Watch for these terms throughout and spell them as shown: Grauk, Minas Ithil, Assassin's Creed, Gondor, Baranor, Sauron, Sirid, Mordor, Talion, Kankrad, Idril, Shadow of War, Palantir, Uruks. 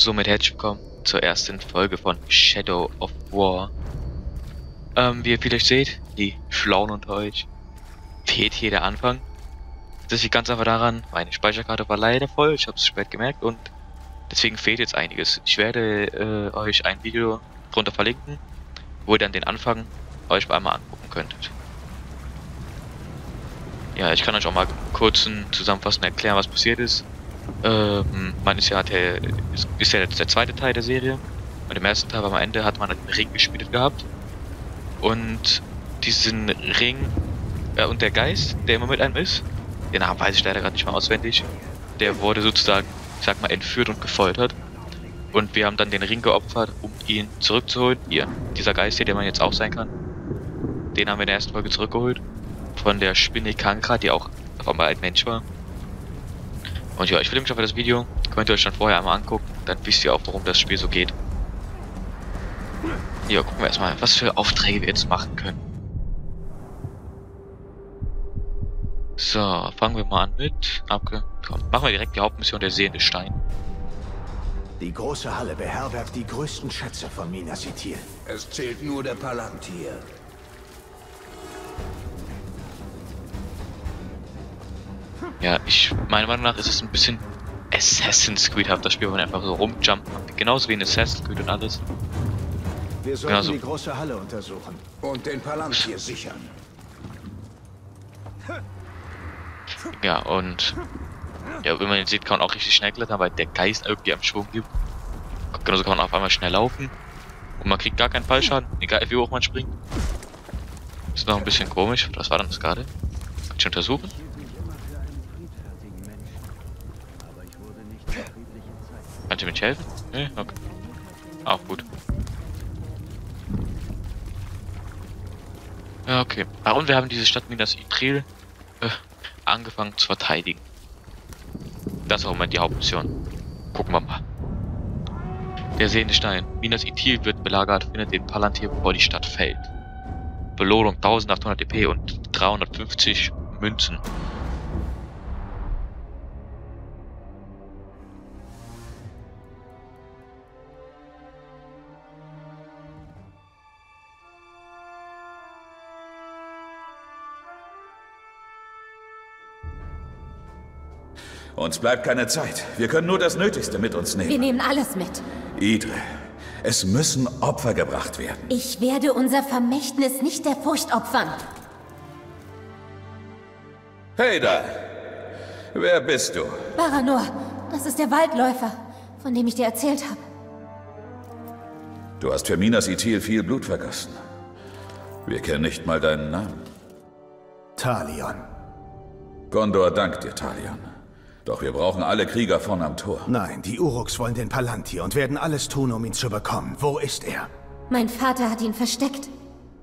Und somit herzlich willkommen zur ersten Folge von Shadow of War. Wie ihr vielleicht seht, die Schlauen und euch fehlt hier der Anfang. Das liegt ganz einfach daran, meine Speicherkarte war leider voll, ich habe es spät gemerkt und deswegen fehlt jetzt einiges. Ich werde euch ein Video drunter verlinken, wo ihr dann den Anfang euch einmal angucken könntet. Ja, ich kann euch auch mal kurz zusammenfassend erklären, was passiert ist. Man ist ja, jetzt der zweite Teil der Serie und im ersten Teil am Ende hat man einen Ring gespielt gehabt und diesen Ring und der Geist, der immer mit einem ist, den Namen weiß ich leider gerade nicht mal auswendig, der wurde sozusagen, ich sag mal, entführt und gefoltert und wir haben dann den Ring geopfert, um ihn zurückzuholen. Hier, dieser Geist hier, der man jetzt auch sein kann, den haben wir in der ersten Folge zurückgeholt von der Spinne Kankrad, die auch auf einmal ein Mensch war. Und ja, ich verlinke schon für das Video, könnt ihr euch dann vorher einmal angucken, dann wisst ihr auch, worum das Spiel so geht. Ja, gucken wir erstmal, was für Aufträge wir jetzt machen können. So, fangen wir mal an mit. Komm, machen wir direkt die Hauptmission, der sehende Stein. Die große Halle beherbergt die größten Schätze von Minas Ithil. Es zählt nur der Palantir. Ja, meiner Meinung nach ist es ein bisschen Assassin's Creed-haft, das Spiel, wo man einfach so rumjumpen kann. Genauso wie in Assassin's Creed und alles. Wir sollten die große Halle untersuchen und den Palantir sichern. Ja, und ja, wenn man ihn sieht, kann man auch richtig schnell klettern, weil der Geist irgendwie am Schwung gibt. Genauso kann man auf einmal schnell laufen. Und man kriegt gar keinen Fallschaden, egal wie hoch man springt. Ist noch ein bisschen komisch. Was war denn das gerade? Kann ich untersuchen? Kannst du mir nicht helfen? Nee, okay. Auch gut. Ja, okay. Ah, und wir haben diese Stadt Minas Ithil angefangen zu verteidigen. Das ist auch im Moment die Hauptmission. Gucken wir mal. Der sehende Stein. Minas Ithil wird belagert, findet den Palantir, bevor die Stadt fällt. Belohnung 1800 EP und 350 Münzen. Uns bleibt keine Zeit. Wir können nur das Nötigste mit uns nehmen. Wir nehmen alles mit. Idril, es müssen Opfer gebracht werden. Ich werde unser Vermächtnis nicht der Furcht opfern. Hey da! Wer bist du? Baranor, das ist der Waldläufer, von dem ich dir erzählt habe. Du hast für Minas Ithil viel Blut vergossen. Wir kennen nicht mal deinen Namen. Talion. Gondor dankt dir, Talion. Doch wir brauchen alle Krieger vorn am Tor. Nein, die Uruks wollen den Palantir und werden alles tun, um ihn zu bekommen. Wo ist er? Mein Vater hat ihn versteckt.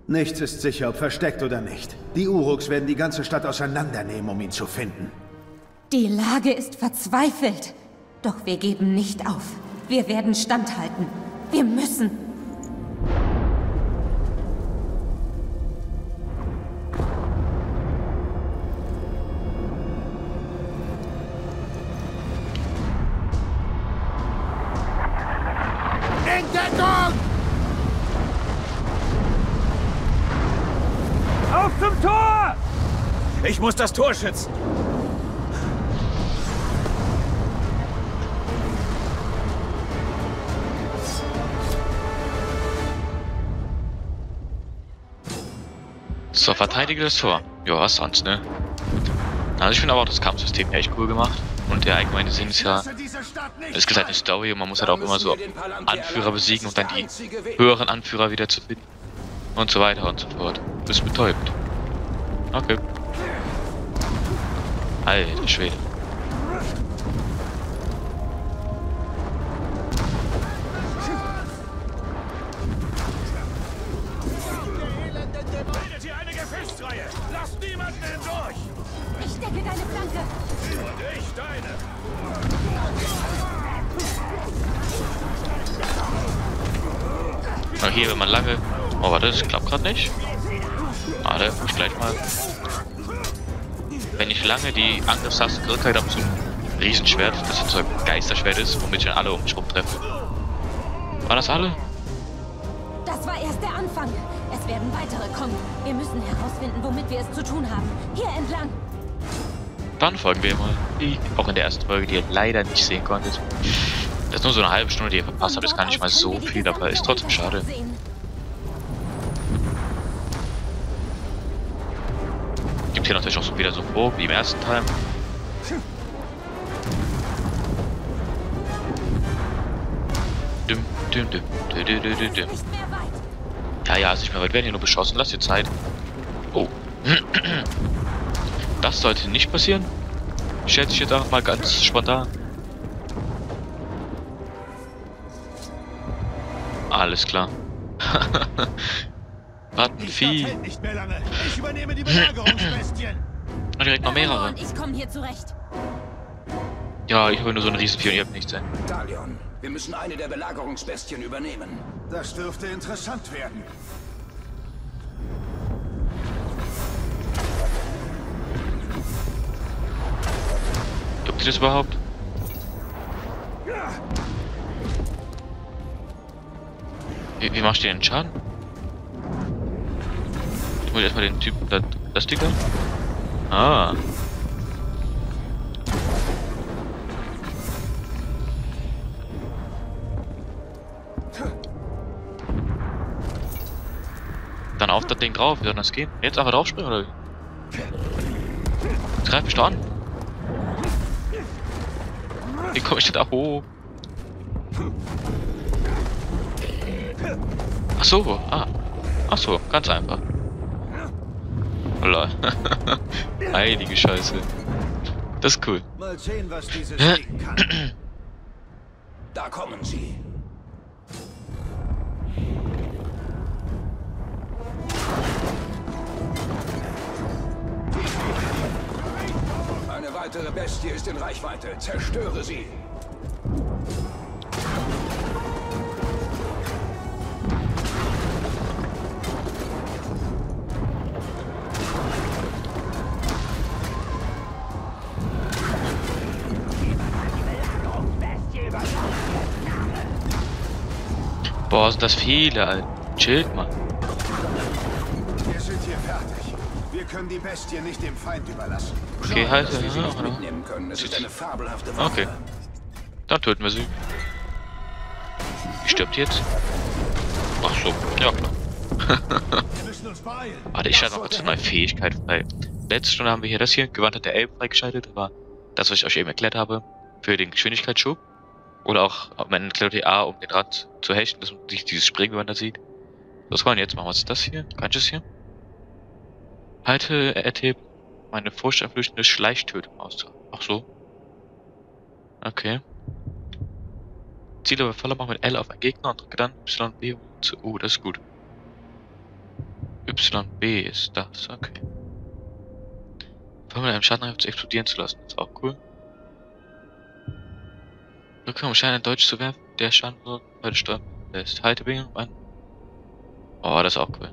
Nichts ist sicher, ob versteckt oder nicht. Die Uruks werden die ganze Stadt auseinandernehmen, um ihn zu finden. Die Lage ist verzweifelt. Doch wir geben nicht auf. Wir werden standhalten. Wir müssen. Ich muss das Tor schützen. So, verteidige das Tor. Ja, was sonst, ne? Also ich finde aber auch das Kampfsystem echt cool gemacht. Und der allgemeine Sinn ist ja, es ist halt eine Story und man muss halt auch immer so Anführer besiegen und dann die höheren Anführer wieder zu finden. Und so weiter und so fort. Bist betäubt. Okay. Alter Schwede. Ich decke deine Flanke. Ich deine. Na hier, wenn man lange... Oh, warte, das klappt gerade nicht. Warte, ich gleich mal... Wenn ich lange die Angriffstaste gedrückt habe, um zu Riesenschwert, das jetzt so ein Geisterschwert ist, womit schon alle um mich rumtreffen. War das alle? Das war erst der Anfang. Es werden weitere kommen. Wir müssen herausfinden, womit wir es zu tun haben. Hier entlang. Dann folgen wir mal. Auch in der ersten Folge, die ihr leider nicht sehen konntet. Das ist nur so eine halbe Stunde, die ihr verpasst habt. Das ist gar nicht mal so viel, aber ist trotzdem schade. Gibt hier natürlich auch so wieder so Burg wie im ersten Teil. Ja, ist nicht mehr weit. Werden hier nur beschossen. Lasst ihr Zeit. Oh. Das sollte nicht passieren. Schätze ich jetzt einfach mal ganz spontan. Alles klar. Rattenvieh. Ich übernehme die Belagerungsbestien. Und direkt noch mehrere. Ich komme hier zurecht. Ja, ich hole nur so einen Riesenvieh und ihr habt nichts ein. Talion, wir müssen eine der Belagerungsbestien übernehmen. Das dürfte interessant werden. Juckt ihr das überhaupt? Wie machst du den Schaden? Ich muss erstmal den Typen das Sticker. Ah. Dann auf das Ding drauf, wie soll das gehen? Jetzt einfach drauf springen oder wie? Greif mich doch an. Wie komme ich denn da hoch? Ach so, ah. Ach so, ganz einfach. Lol. Heilige Scheiße. Das ist cool. Mal sehen, was dieses Ding kann. Da kommen sie. Eine weitere Bestie ist in Reichweite. Zerstöre sie. Boah, sind das viele, Alter. Chillt mal. Wir sind hier fertig. Wir können die Bestie nicht dem Feind überlassen. Okay, halt. Okay. Dann töten wir sie. Die stirbt jetzt. Ach so, ja klar. Warte, ich schalte noch kurz eine neue Fähigkeit frei. Letzte Stunde haben wir hier das hier, gewanderter Elb freigeschaltet, aber das, was ich euch eben erklärt habe, für den Geschwindigkeitsschub. Oder auch man klickt A, um den Rad zu hechten, dass man dieses Springen, wie man das sieht. Das kann man jetzt machen. Was ist das hier? Kann ich das hier? Halte RT meine furchteinflößende Schleichtötung aus. Ach so. Okay. Ziele bei Falle machen mit L auf einen Gegner und drücke dann YB zu. Oh, das ist gut. YB ist das, okay. Fall mit einem Schadenangriff zu explodieren zu lassen, ist auch cool. Drücke, um Steine in Deutsch zu werfen, der Schaden wird bei der Steuerung lässt. Halte Bingo an. Oh, das ist auch cool.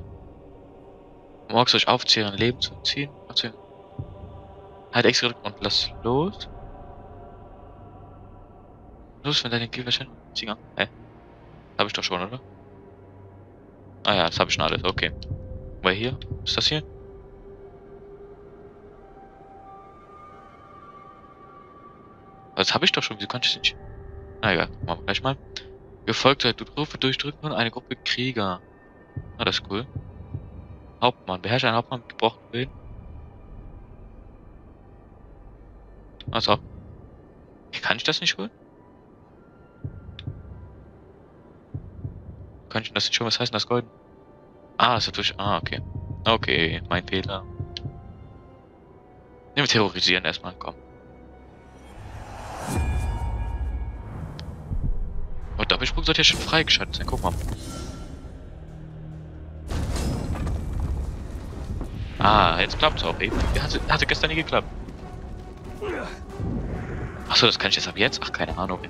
Um Orks euch aufzuziehen, Leben zu ziehen. Halt extra und lass los. Los, wenn deine Gegner Steine ziehen an. Hä? Hab ich doch schon, oder? Ah ja, das habe ich schon alles, okay. War hier? Ist das hier? Das habe ich doch schon, wieso kann ich das nicht? Na egal, machen wir gleich mal. Gefolgt seid du Rufe durchdrücken und eine Gruppe Krieger. Na, das ist cool. Hauptmann. Beherrsche einen Hauptmann mit gebrochenen Willen. Also. Kann ich das nicht holen? Kann ich das nicht holen? Was heißt denn das Golden? Ah, das ist natürlich. Ah, okay. Okay, mein Fehler. Nehmen wir terrorisieren erstmal, komm. Und Doppelsprung sollte ja schon freigeschaltet sein, guck mal. Ah, jetzt klappt es auch eben. Hatte gestern nie geklappt. Achso, das kann ich jetzt ab jetzt? Ach, keine Ahnung.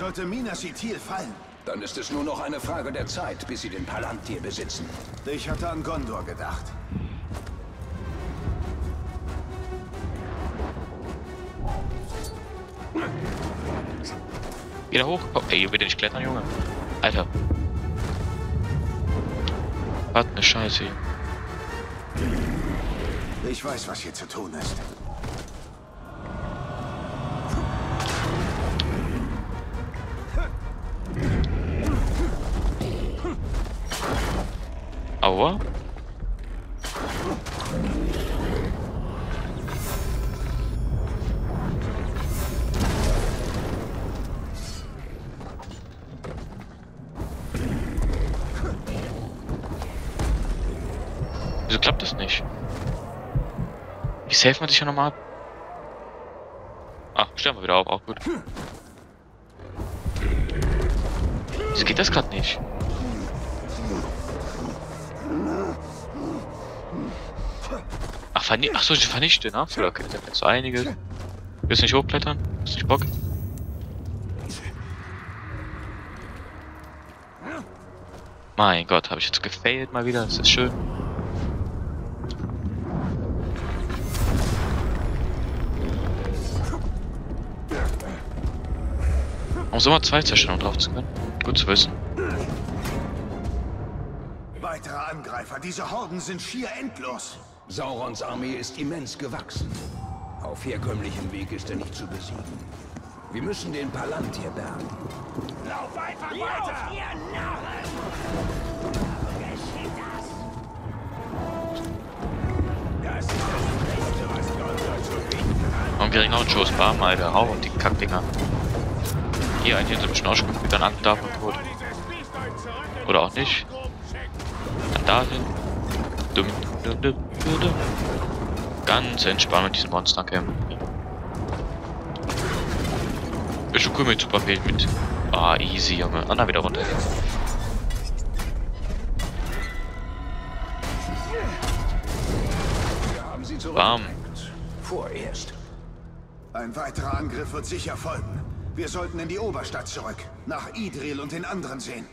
Sollte Minas Ithil fallen, dann ist es nur noch eine Frage der Zeit, bis sie den Palantir besitzen. Ich hatte an Gondor gedacht. Wieder hoch? Oh, ey, bitte nicht klettern, Junge. Alter. Was eine Scheiße. Ich weiß, was hier zu tun ist. Aua. Wieso klappt das nicht? Wie safe man sich ja nochmal ab? Ach, stellen wir wieder auf, auch gut. Wieso geht das gerade nicht? Achso, ich vernichte, ne? So, okay, dann kannst du einiges. Willst du nicht hochklettern? Hast du nicht Bock? Mein Gott, habe ich jetzt gefailt mal wieder, das ist schön. Um so mal zwei Zerstörungen drauf zu können. Gut zu wissen. Weitere Angreifer, diese Horden sind schier endlos. Saurons Armee ist immens gewachsen. Auf herkömmlichem Weg ist er nicht zu besiegen. Wir müssen den Palantir bergen. Lauf einfach weiter, ihr Narren! Geschieht das? Das ist das Beste, was Gondor zu bieten hat. Und geringen Outschuss, Barm, Alter. Hau und die Kackdinger. Hier, ein Hirn so ein bisschen ausschmückt, mit dann an darf und tot. Oder auch nicht. Dann dahin. Dumm. Ganz entspannt mit diesen Monstern kämpfen. Ist schon cool mit super Bild mit. Ah, easy, Junge. Und dann wieder runter. Bam. Vorerst. Ein weiterer Angriff wird sicher folgen. Wir sollten in die Oberstadt zurück. Nach Idril und den anderen sehen.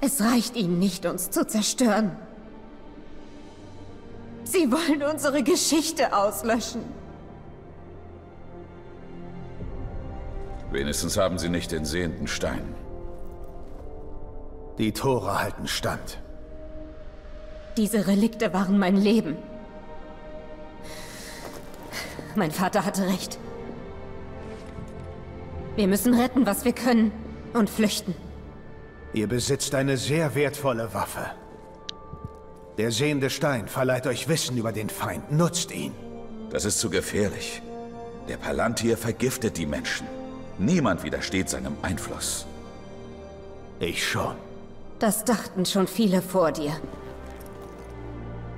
Es reicht ihnen nicht, uns zu zerstören. Sie wollen unsere Geschichte auslöschen. Wenigstens haben sie nicht den sehenden Stein. Die Tore halten stand. Diese Relikte waren mein Leben. Mein Vater hatte recht. Wir müssen retten, was wir können, und flüchten. Ihr besitzt eine sehr wertvolle Waffe. Der sehende Stein verleiht euch Wissen über den Feind. Nutzt ihn. Das ist zu gefährlich. Der Palantir vergiftet die Menschen. Niemand widersteht seinem Einfluss. Ich schon. Das dachten schon viele vor dir.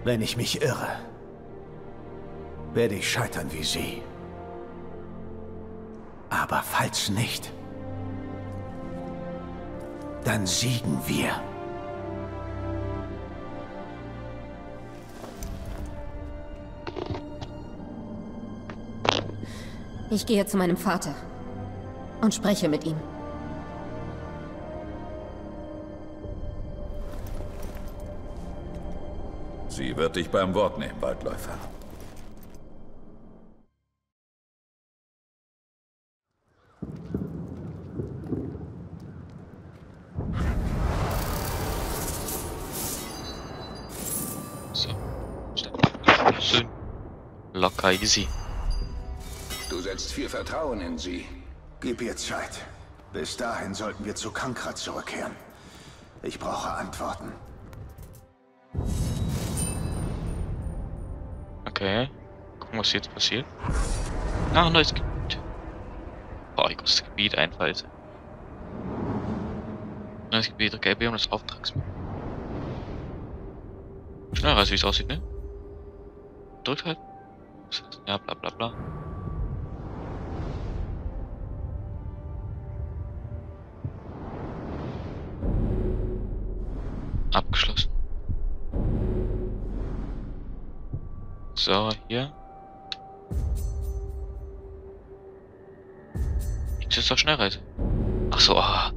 Wenn ich mich irre, werde ich scheitern wie sie. Aber falls nicht... Dann siegen wir. Ich gehe zu meinem Vater und spreche mit ihm. Sie wird dich beim Wort nehmen, Waldläufer. Locker easy. Du setzt viel Vertrauen in sie. Gib ihr Zeit. Bis dahin sollten wir zu Kankrad zurückkehren. Ich brauche Antworten. Okay. Gucken, was jetzt passiert. Ah, neues Gebiet. Boah, ich muss das Gebiet einfallen. Neues Gebiet, okay, wir haben das Auftrags. Schneller, als wie es aussieht, ne? Drückt halt. Ja, bla bla bla. Abgeschlossen. So, hier. Jetzt ist doch Schnellreise. Ach so, ah.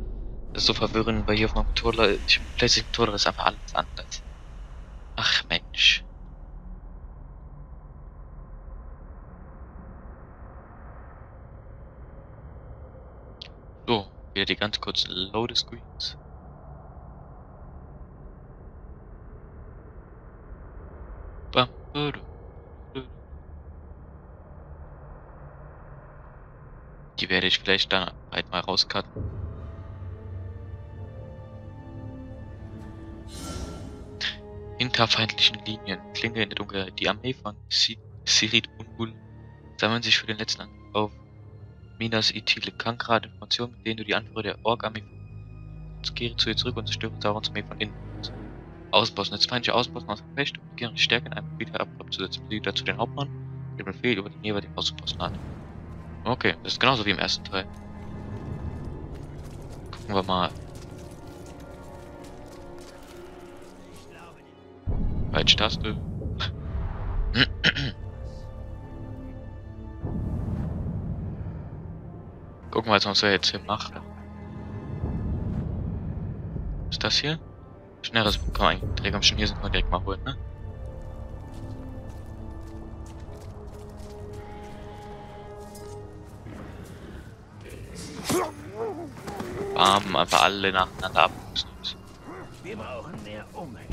Das ist so verwirrend, weil hier auf meinem Controller, ich place den Controller, ist einfach alles anders. Ach Mensch. So, wieder die ganz kurzen Loadescreens. Bam, die werde ich vielleicht dann halt mal rauscutten. Hinter feindlichen Linien, Klinge in der Dunkelheit, die Armee von Sirid Ungul sammeln sich für den letzten Angriff auf Minas Ithil. Kankrad, Informationen, mit denen du die Anführer der Ork-Armee kehre zu ihr zurück und zerstöre Saurons Armee von innen. Ausbossen, jetzt feindliche Ausbossen aus dem Fecht, um die gegnerische Stärke in einem Gebiet abzusetzen. Sie dazu den Hauptmann, den Befehl über den jeweiligen Ausbossen an. Okay, das ist genauso wie im ersten Teil. Gucken wir mal. Taste. Gucken wir, was wir jetzt hier machen. Was ist das hier? Schnelleres bekommen. Träger schon hier sind wir direkt mal holen, ne? Bam, einfach alle nacheinander ab. Wir brauchen mehr Umwelt.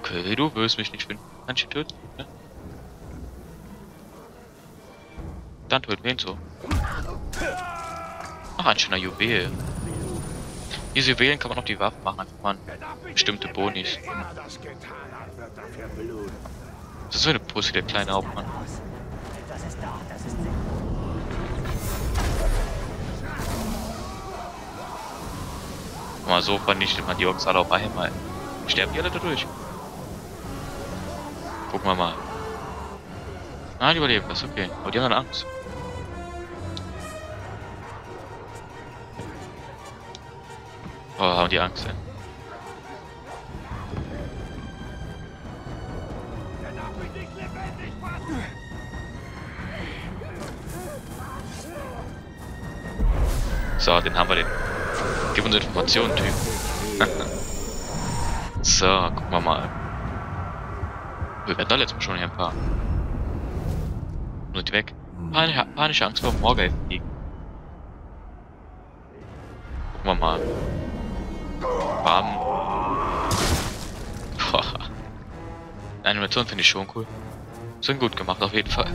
Okay, du wirst mich nicht finden. Kannst du töten? Ne? Dann töten wir ihn so. Ach, ein schöner Juwel. Diese Juwelen kann man auf die Waffen machen, einfach mal bestimmte Bonis. Das ist so eine Pussy, der kleine Hauptmann. Guck mal, so vernichtet man die Orks alle auf einmal. Sterben die alle dadurch? Gucken wir mal. Ah, die überleben, das ist okay. Aber die haben dann Angst. Oh, haben die Angst, ey. So, den haben wir den. Gib uns Informationen, Typ. So, gucken wir mal. Wir werden da letztes Mal schon hier ein paar. Nur die weg. Panische Angst vor Morgen fliegen. Gucken wir mal. Bam. Boah. Die Animation finde ich schon cool. Sind gut gemacht, auf jeden Fall.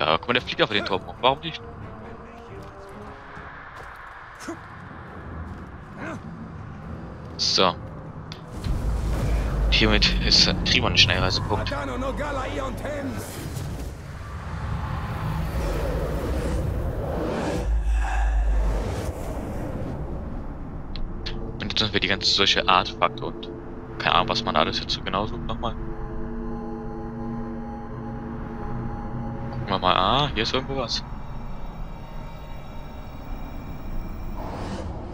Ja, guck mal, der fliegt auf den Turm hoch. Warum nicht? So. Hiermit ist Trimon Schnellreisepunkt. Und jetzt sind wir die ganze solche Artefakte und keine Ahnung, was man alles jetzt so genau sucht nochmal. Gucken wir mal, ah, hier ist irgendwo was.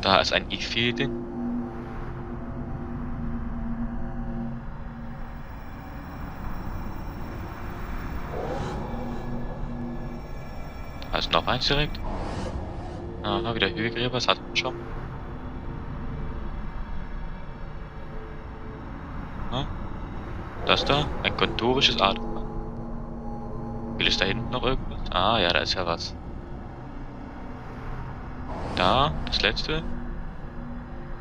Da ist ein Ithil-Ding. Da ist noch eins direkt. Aha, wieder Hügelgräber, was hat man schon? Ah, das da, ein gondorisches Art. Will es da hinten noch irgendwas? Ah ja, da ist ja was. Da, das letzte.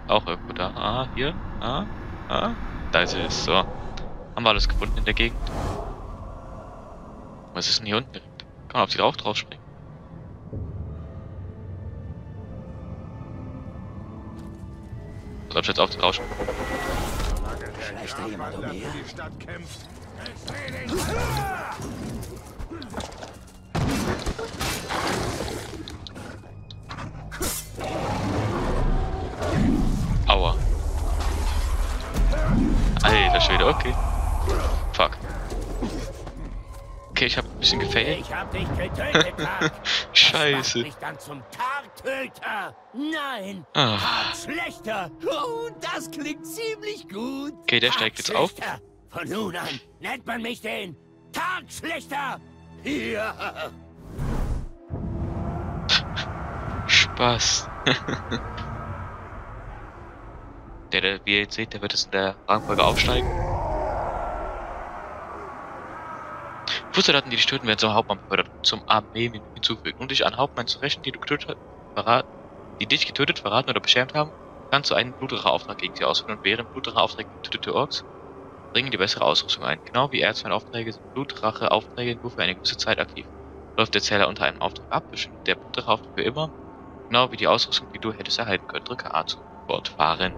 Auch irgendwo da. Ah, hier. Ah, ah. Da ist es. So. Haben wir alles gefunden in der Gegend. Was ist denn hier unten? Kann man auf die drauf springen? Soll ich jetzt auf die drauf springen? Vielleicht da jemand um hier? Alter Schwede, okay. Fuck. Okay, ich hab ein bisschen gefailt. Ich hab dich getötet, Tag. Scheiße. Ich dann zum Tag-Töter. Nein. Schlechter. Oh, das klingt ziemlich gut. Okay, der steigt jetzt auf. Von nun an nennt man mich den Tagschlechter. Ja. Spaß. der, wie ihr jetzt seht, der wird es in der Rangfolge aufsteigen. Fußsoldaten, die dich töten, werden zum Hauptmann befördert, zum Armee hinzufügen. Um dich an Hauptmann zu rächen, die dich getötet, verraten oder beschämt haben, kannst du einen Blutrache-Auftrag gegen sie ausführen. Und während Blutrache-Aufträge getötete Orks bringen die bessere Ausrüstung ein. Genau wie Erzfeindaufträge sind Blutrache-Aufträge nur für eine gewisse Zeit aktiv. Läuft der Zähler unter einem Auftrag ab, bestimmt der Blutrache-Auftrag für immer. Genau wie die Ausrüstung, die du hättest erhalten können. Drücke A zu fortfahren.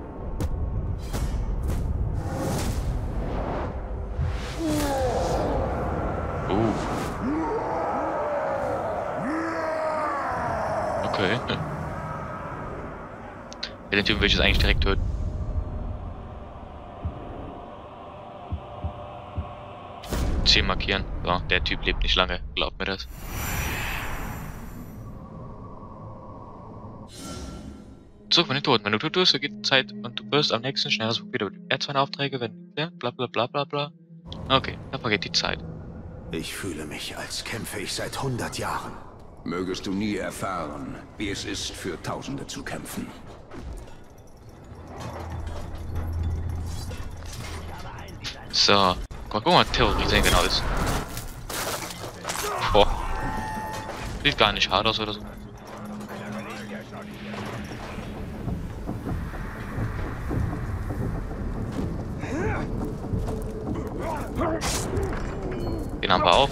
Okay. Den Typen will ich jetzt eigentlich direkt töten. Ziel markieren. So, der Typ lebt nicht lange. Glaubt mir das. Zurück von den Toten. Wenn du tot wirst, vergeht die Zeit und du wirst am nächsten schneller wieder mit Erzfeindaufträge, wenn du bla bla bla bla bla. Okay, dann vergeht die Zeit. Ich fühle mich, als kämpfe ich seit 100 Jahren. Mögest du nie erfahren, wie es ist, für Tausende zu kämpfen. So, guck mal, terrorisieren genau ist. Boah. Sieht gar nicht hart aus oder so. Den haben wir auch.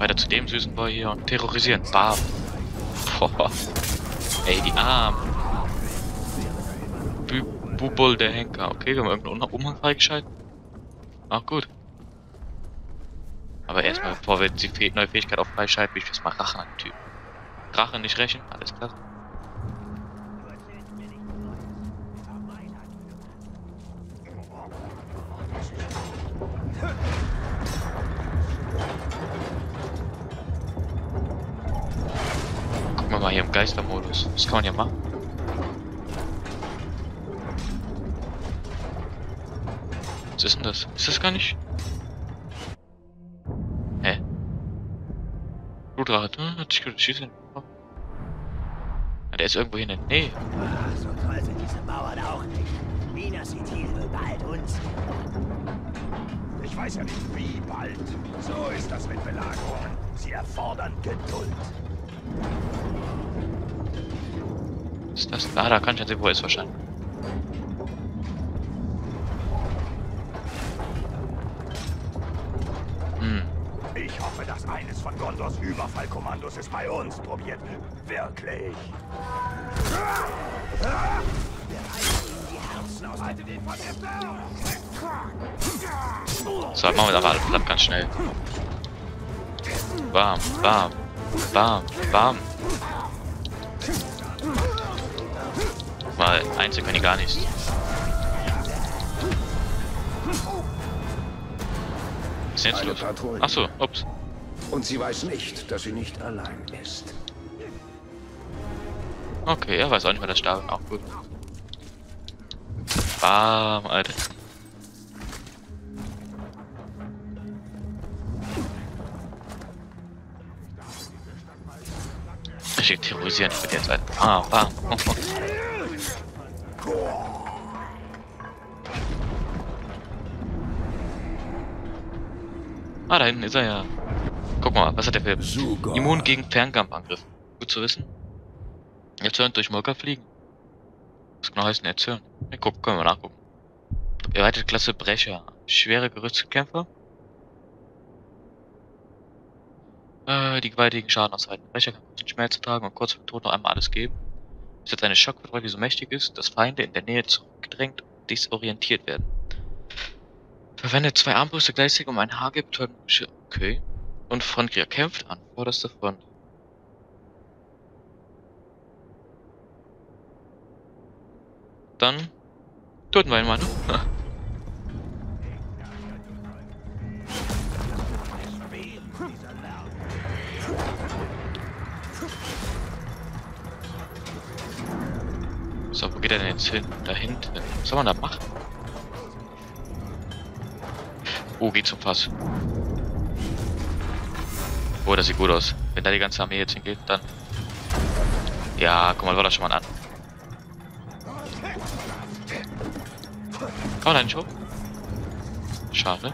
Weiter zu dem süßen Boy hier und terrorisieren. Bam. Boah. Ey, die Arme. Bubol der Henker. Okay, wir haben irgendeinen Umhang freigeschalten. Ach gut. Aber erstmal, bevor wir die neue Fähigkeit auf freischalten, will ich jetzt mal Rache an den Typen. Rache nicht rächen, alles klar. Gucken wir mal hier im Geistermodus. Das kann man ja machen. Was ist denn das? Ist das gar nicht? Hä? Blutrad, hm? Hat sich gut schießen. Der ist irgendwo hin. Nee. Ach, so toll sind diese Bauern auch nicht. Minas Ithil wird bald uns. Ich weiß ja nicht wie bald. So ist das mit Belagerungen. Sie erfordern Geduld. Ist das da? Da kann ich ja sehen, wo er ist wahrscheinlich. Ich hoffe, dass eines von Gondors Überfallkommandos es bei uns probiert. Wirklich. So, machen wir aber alles platt ganz schnell. Bam, bam, bam, bam. Mal einzeln kann ich gar nichts. Was ist denn jetzt los? Achso, ups. Und sie weiß nicht, dass sie nicht allein ist. Okay, er weiß auch nicht, wer das starb. Auch gut. Bam, Alter. Ich stehe terrorisieren, ich bin jetzt ein. Bam, bam. Da hinten ist er ja. Guck mal, was hat der für Sugar. Immun gegen Fernkampfangriff. Gut zu wissen. Erzürnt durch Molker fliegen. Was genau heißt denn Erzürnt? Ne, guck, können wir nachgucken. Erweiterte Klasse Brecher. Schwere Gerüstkämpfer. Die gewaltigen Schaden aushalten. Brecher kann kurzen Schmerz tragen und kurz vor Tod noch einmal alles geben. Es hat eine Schockvertrag, die so mächtig ist, dass Feinde in der Nähe zurückgedrängt und disorientiert werden. Verwendet zwei Armbrüste gleichzeitig, um ein Hagel betäubt. Okay. Und Frontkrieger kämpft an vorderster Front. Dann töten wir ihn mal, ne? Wo geht er denn jetzt hin? Da hinten. Was soll man da machen? Oh, geht zum Fass. Oh, das sieht gut aus. Wenn da die ganze Armee jetzt hingeht, dann... Ja, guck mal, war das schon mal an. Kann man da nicht hoch? Schade.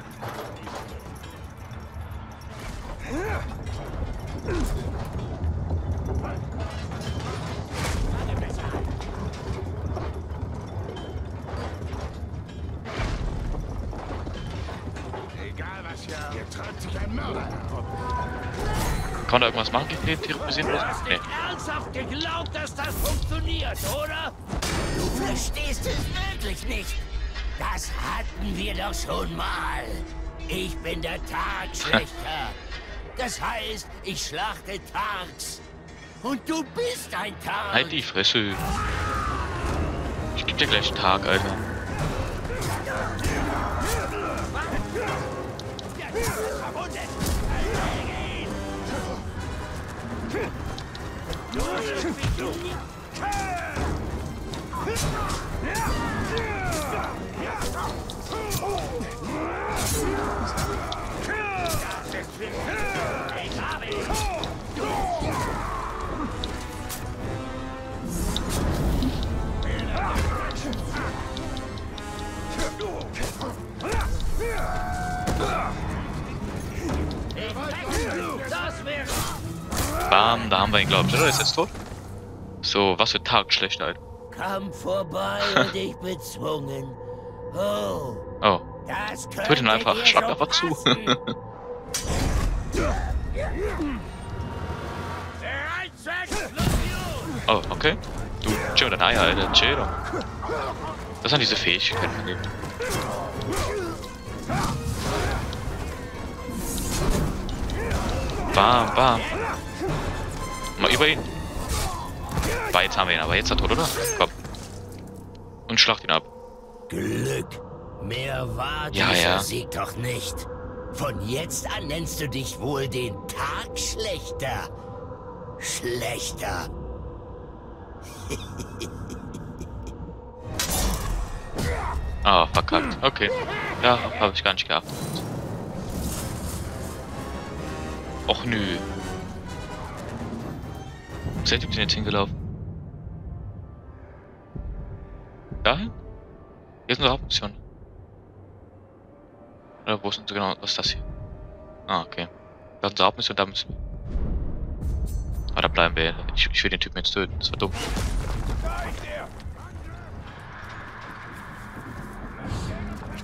Kann man da irgendwas machen gegen den Tirith? Du hast nicht ernsthaft geglaubt, dass das funktioniert, oder? Du verstehst es wirklich nicht. Das hatten wir doch schon mal. Ich bin der Tagschlichter. Das heißt, ich schlachte Tags. Und du bist ein Tag. Halt die Fresse. Ich geb dir gleich einen Tag, Alter. Bam, da haben wir ihn, glaube ich, oder? Ist jetzt tot? So, was für Tagschlechtheit. Komm vorbei und ich bezwungen. Oh. Oh. Tötet ihn einfach. Schlag einfach zu. Oh, okay. Du, chill dein Ei, Alter. Chill doch. Das sind diese Fähigkeiten. Bam, bam. Mal über ihn. War, jetzt haben wir ihn, aber jetzt ist er tot, oder? Komm. Und schlacht ihn ab. Glück. Mehr war dieser Sieg doch nicht. Von jetzt an nennst du dich wohl den Tagschlechter. Schlechter. Ah, oh, verkackt. Okay. Ja, habe ich gar nicht gehabt. Och nö. Seid ihr jetzt hingelaufen? Dahin? Hier ist eine Hauptmission. Oder wo ist denn genau? Was ist das hier? Ah, okay. Das ist eine Hauptmission, da müssen wir. Aber da bleiben wir. Ich will den Typen jetzt töten. Das war dumm.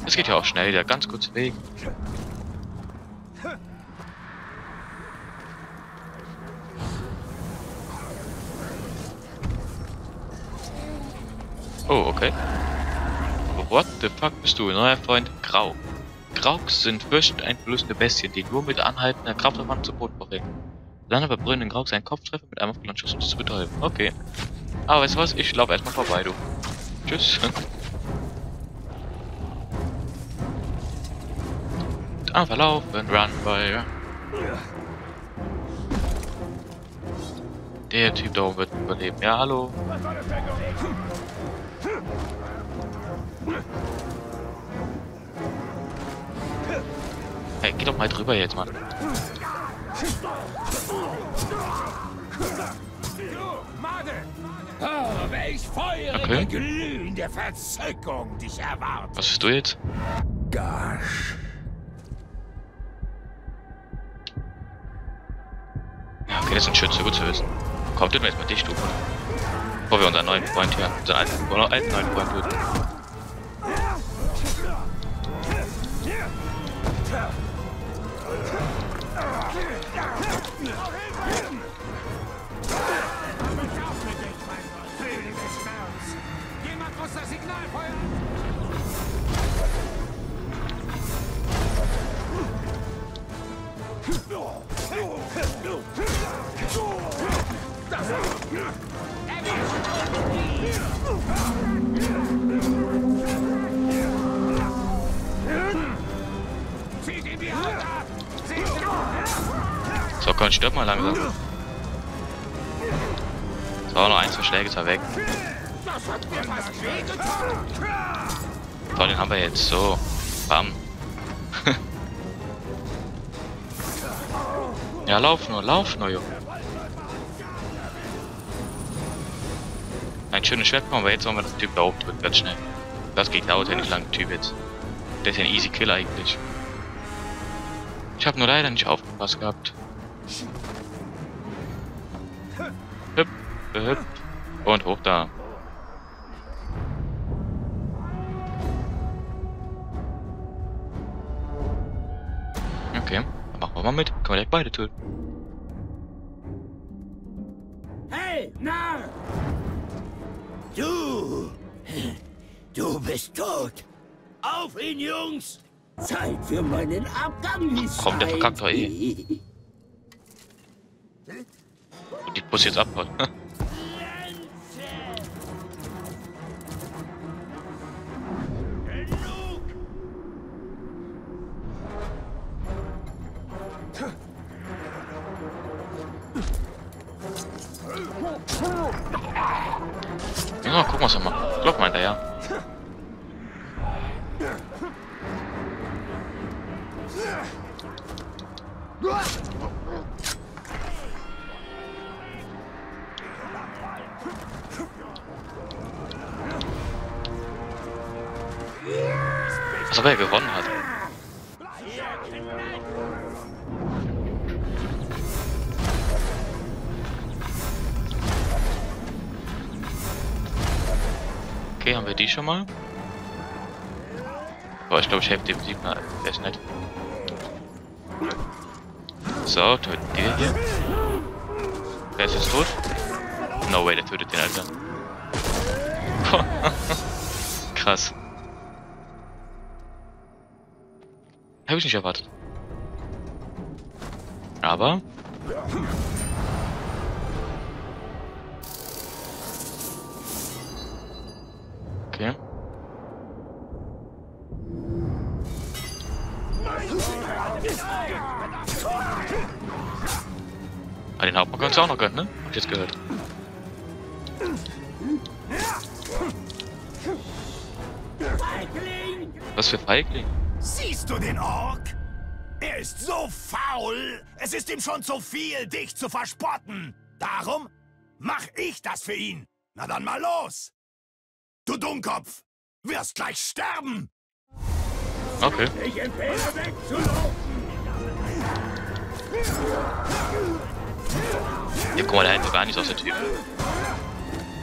Das geht ja auch schnell wieder. Ganz kurz weg. Oh, okay. What the fuck bist du, neuer Freund? Grauk. Grauks sind fürchteinflößende Bestien, die nur mit anhaltender Kraft auf Mann zu Boden bringen. Dann verbrennen Grauk seinen Kopftreffer mit einem aufgeladenen Schuss, um das zu betäuben. Okay. Aber weißt du was? Ich laufe erstmal vorbei, du. Tschüss. Einfach laufen, run, weil... Der Typ da oben wird überleben. Ja, hallo. Hey, geh doch mal drüber jetzt, Mann. Okay. Was bist du jetzt? Gosh. Okay, das ist ein Schütze, gut zu wissen. Komm, töten wir jetzt mal dich, du. Bevor wir unseren neuen Freund hier, unseren alten neuen Freund töten. So, komm, stirb mal langsam. So, noch ein, zwei Schläge, ist er weg. Das hat mir fast wehgetan. Den haben wir jetzt so. Bam. Ja, lauf nur, Junge. Ein schönes Schwert kommen wir jetzt, wenn wir das Typ da hochdrückt, ganz schnell. Das geht dauert ja nicht lang, Typ jetzt. Der ist ja ein easy Kill eigentlich. Ich habe nur leider nicht aufgepasst gehabt. Hüpp, hüpp. Und hoch da. Okay, dann machen wir mal mit. Können wir direkt beide töten. Hey, Narr! Du bist tot! Auf ihn, Jungs! Zeit für meinen Abgang! Ach, komm, der verkackt doch eh. Und die muss jetzt abhauen. Ja, gucken wir es mal. Glaub mal hinterher. Was aber er gewonnen hat. Okay, haben wir die schon mal? Boah, ich glaube, ich helfe dem Sieg mal. Der ist nett. So, töten die hier. Der ist jetzt tot. No way, der tötet den, Alter. Krass. Habe ich nicht erwartet. Aber... Okay. Ah, den Hauptmann kannst du auch noch gönnen, ne? Hab ich jetzt gehört. Was für Feigling? Siehst du den Ork? Er ist so faul. Es ist ihm schon zu viel, dich zu verspotten. Darum mach ich das für ihn. Na dann mal los. Du Dummkopf, wirst gleich sterben. Okay. Ich empfehle, wegzulaufen. Ja, guck mal, der hält gar nicht aus der Typ.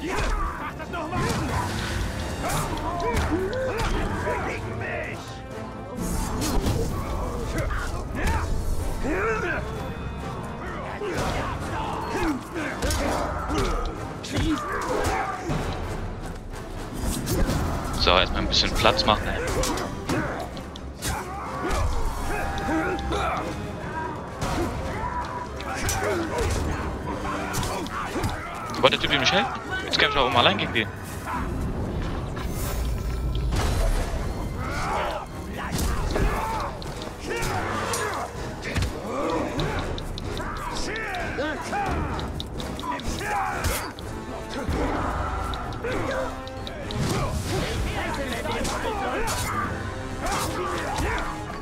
Ja, mach das noch mal. So, erstmal ein bisschen Platz machen. Warte, der Typ will mich helfen. Jetzt kämpfe ich auch mal allein gegen den.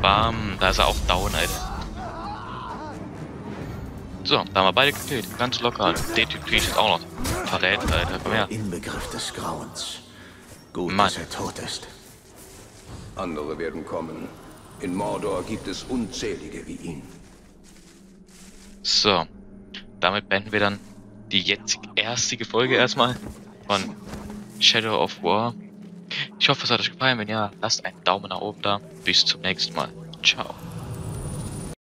Bam, da ist er auch down, Alter. So, da haben wir beide gekillt, ganz locker. Den Typ kriege ich jetzt auch noch. Verrät, Alter, komm her. Inbegriff des Grauens. Gut, Mann. Dass er tot ist. Andere werden kommen. In Mordor gibt es unzählige wie ihn. So, damit beenden wir dann die jetzige erste Folge erstmal von Shadow of War. Ich hoffe, es hat euch gefallen. Wenn ja, lasst einen Daumen nach oben da. Bis zum nächsten Mal. Ciao.